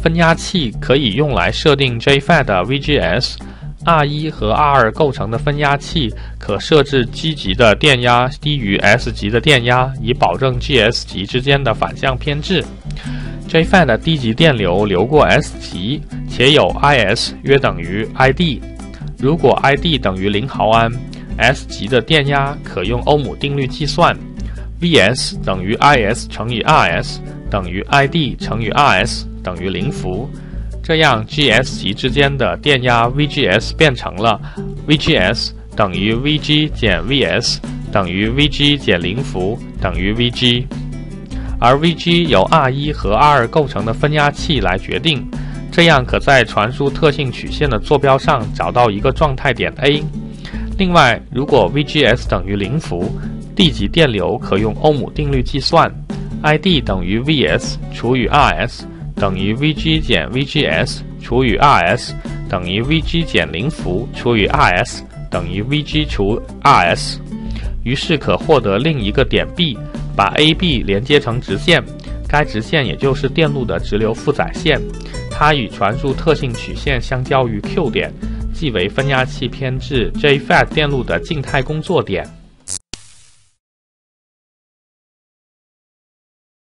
分压器可以用来设定 JFET 的 VGS。R1 和 R2 构成的分压器可设置 G 级的电压低于 S 级的电压，以保证 GS 级之间的反向偏置。JFET 的低级电流流过 S 级，且有 IS 约等于 ID。如果 ID 等于0毫安 ，S 级的电压可用欧姆定律计算。VS 等于 IS 乘以 RS 等于 ID 乘以 RS 等于0伏。这样 ，GS 级之间的电压 VGS 变成了 VGS 等于 VG 减 VS 等于 VG 减0伏等于 VG， 而 VG 由 R1 和 R2 构成的分压器来决定。这样可在传输特性曲线的坐标上找到一个状态点 A。另外，如果 VGS 等于0伏，低级电流可用欧姆定律计算 ，ID 等于 VS 除以 RS。等于 VG 减 VGS 除以 RS 等于 VG 减0伏除以 RS 等于 VG 除 RS， 于是可获得另一个点 B， 把 AB 连接成直线，该直线也就是电路的直流负载线，它与传输特性曲线相交于 Q 点，即为分压器偏置 JFET 电路的静态工作点。